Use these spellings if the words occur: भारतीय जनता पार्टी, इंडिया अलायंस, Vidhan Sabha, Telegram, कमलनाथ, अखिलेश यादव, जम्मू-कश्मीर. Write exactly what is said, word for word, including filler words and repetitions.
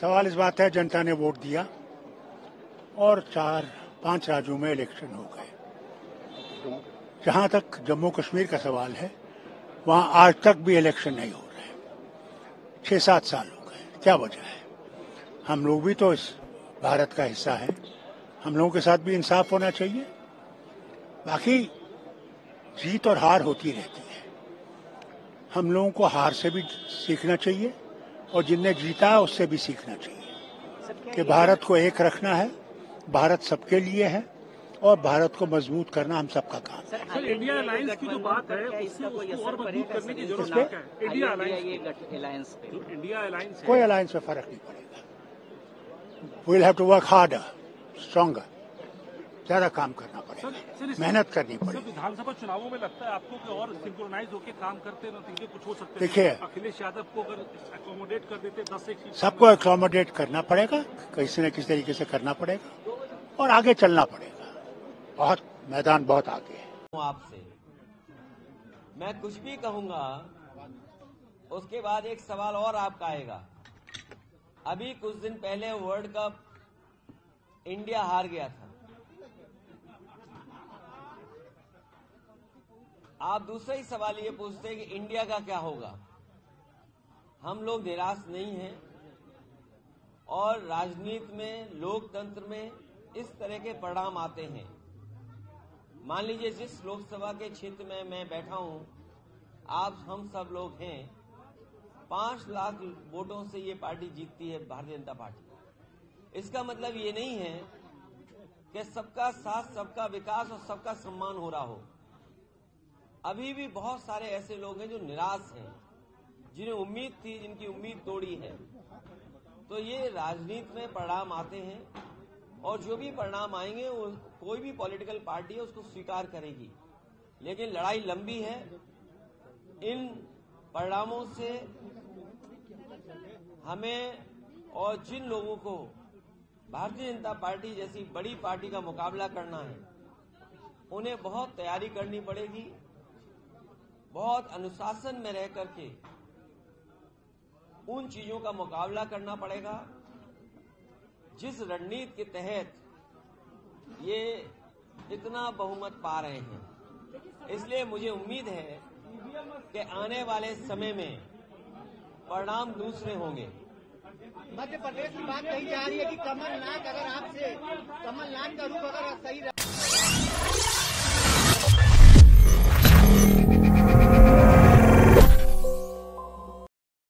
सवाल इस बात है जनता ने वोट दिया और चार पांच राज्यों में इलेक्शन हो गए। जहां तक जम्मू कश्मीर का सवाल है, वहां आज तक भी इलेक्शन नहीं हो रहे। छह सात साल हो गए, क्या वजह है? हम लोग भी तो इस भारत का हिस्सा है, हम लोगों के साथ भी इंसाफ होना चाहिए। बाकी जीत और हार होती रहती है, हम लोगों को हार से भी सीखना चाहिए और जिनने जीता उससे भी सीखना चाहिए कि भारत को एक रखना है, भारत सबके लिए है और भारत को मजबूत करना हम सबका काम है। सर, इंडिया अलायंस की जो बात है इसका कोई असर मजबूत करने की जरूरत है? इंडिया अलायंस इंडिया अलायंस कोई अलायंस में फर्क नहीं पड़ेगा। We will have to work harder, stronger, ज्यादा काम करना पड़ेगा, मेहनत करनी पड़ेगी। विधानसभा चुनावों में लगता है आपको कि और सिंक्रोनाइज होकर काम करते नतीजे कुछ हो सकते हैं? देखिए, अखिलेश यादव को अगर एक्लोमोडेट कर देते दस एक सबको एक्लोमोडेट करना पड़ेगा, किसी न किसी तरीके से करना पड़ेगा और आगे चलना पड़ेगा। बहुत मैदान बहुत आगे है। आपसे मैं कुछ भी कहूंगा, उसके बाद एक सवाल और आपका आएगा। अभी कुछ दिन पहले वर्ल्ड कप इंडिया हार गया था, आप दूसरा ही सवाल ये पूछते हैं कि इंडिया का क्या होगा। हम लोग निराश नहीं हैं और राजनीति में, लोकतंत्र में इस तरह के परिणाम आते हैं। मान लीजिए जिस लोकसभा के क्षेत्र में मैं बैठा हूं, आप हम सब लोग हैं, पांच लाख वोटों से ये पार्टी जीतती है, भारतीय जनता पार्टी। इसका मतलब ये नहीं है कि सबका साथ, सबका विकास और सबका सम्मान हो रहा हो। अभी भी बहुत सारे ऐसे लोग हैं जो निराश हैं, जिन्हें उम्मीद थी, जिनकी उम्मीद तोड़ी है। तो ये राजनीति में परिणाम आते हैं और जो भी परिणाम आएंगे वो कोई भी पॉलिटिकल पार्टी है उसको स्वीकार करेगी, लेकिन लड़ाई लंबी है। इन परिणामों से हमें और जिन लोगों को भारतीय जनता पार्टी जैसी बड़ी पार्टी का मुकाबला करना है, उन्हें बहुत तैयारी करनी पड़ेगी, बहुत अनुशासन में रह करके उन चीजों का मुकाबला करना पड़ेगा जिस रणनीति के तहत ये इतना बहुमत पा रहे हैं। इसलिए मुझे उम्मीद है कि आने वाले समय में परिणाम दूसरे होंगे। मध्य प्रदेश की बात कही जा रही है कि कमलनाथ अगर आपसे कमलनाथ का रूप अगर सही रहा